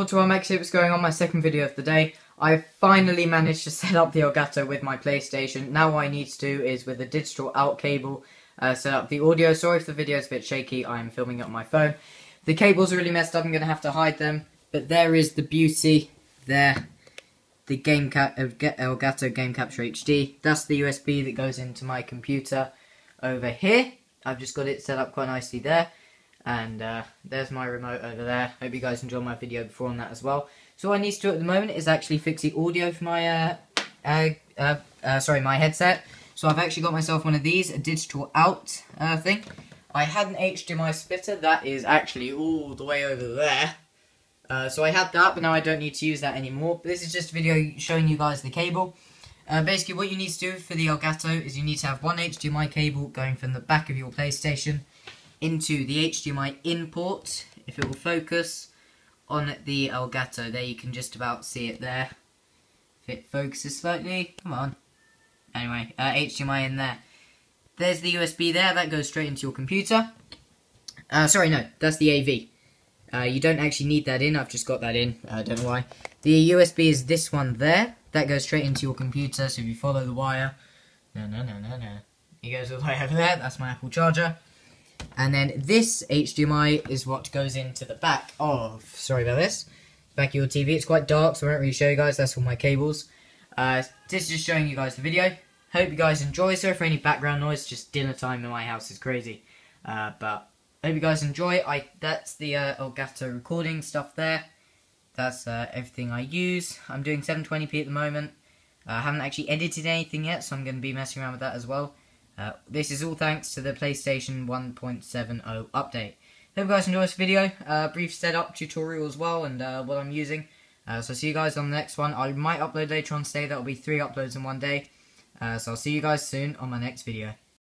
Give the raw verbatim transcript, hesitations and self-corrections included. Unfortunately, it was going on my second video of the day. I finally managed to set up the Elgato with my PlayStation. Now what I need to do is, with a digital out cable, uh, set up the audio. Sorry if the video is a bit shaky, I'm filming it on my phone. The cable's really messed up, I'm going to have to hide them. But there is the beauty, there, the game cap Elgato Game Capture H D. That's the U S B that goes into my computer over here. I've just got it set up quite nicely there. And uh, there's my remote over there. Hope you guys enjoyed my video before on that as well. So what I need to do at the moment is actually fix the audio for my, uh, uh, uh, uh, sorry, my headset. So I've actually got myself one of these, a digital out uh, thing. I had an H D M I splitter that is actually all the way over there. Uh, so I had that, but now I don't need to use that anymore. But this is just a video showing you guys the cable. Uh, basically, what you need to do for the Elgato is you need to have one H D M I cable going from the back of your PlayStation into the H D M I input. If it will focus on the Elgato there, you can just about see it there. If it focuses slightly, come on. Anyway, uh, H D M I in there. There's the U S B there, that goes straight into your computer. Uh, sorry, no, that's the A V. Uh, you don't actually need that in, I've just got that in, I uh, don't know why. The U S B is this one there, that goes straight into your computer, so if you follow the wire, no, no, no, no, no. It goes all the way over there, that's my Apple charger. And then this H D M I is what goes into the back of, sorry about this, back of your T V. It's quite dark, so I won't really show you guys, that's all my cables. Uh, this is just showing you guys the video. Hope you guys enjoy. Sorry for any background noise, just dinner time in my house is crazy. Uh, but hope you guys enjoy. I That's the uh, Elgato recording stuff there. That's uh, everything I use. I'm doing seven twenty p at the moment. Uh, I haven't actually edited anything yet, so I'm going to be messing around with that as well. Uh, this is all thanks to the PlayStation one point seven oh update. Hope you guys enjoy this video, uh, brief setup tutorial as well, and uh, what I'm using. Uh, so see you guys on the next one. I might upload later on today, that'll be three uploads in one day. Uh, so I'll see you guys soon on my next video.